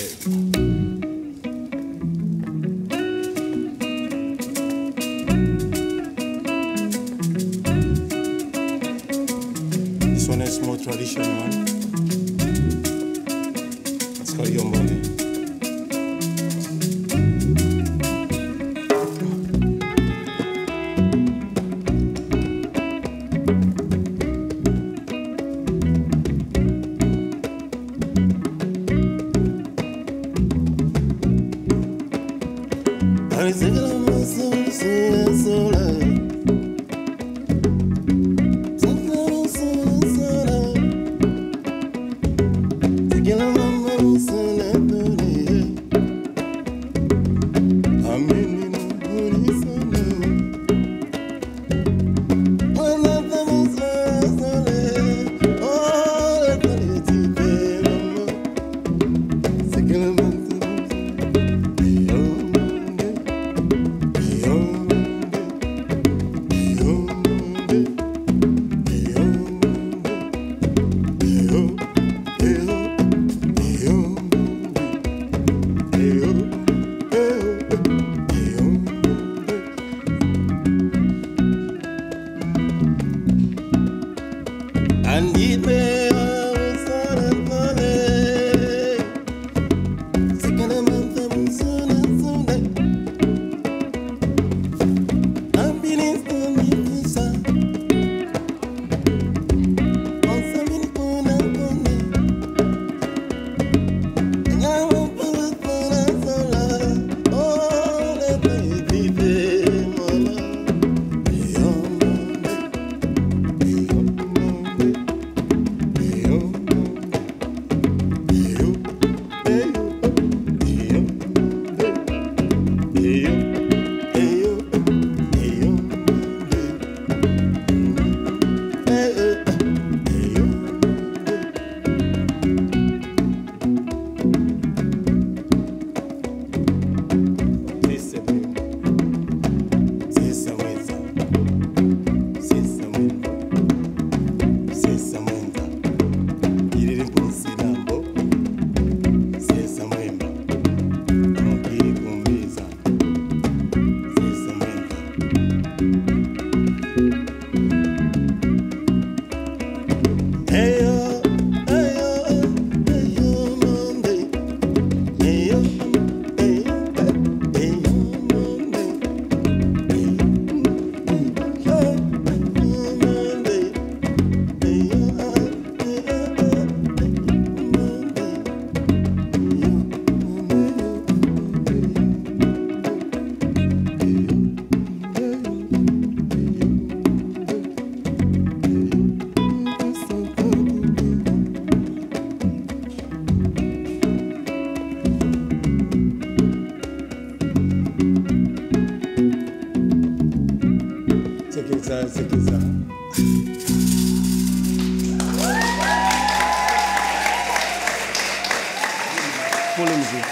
This one is more traditional one. It's called Yombonde. I think that I'm a Se quiser. Polêmica.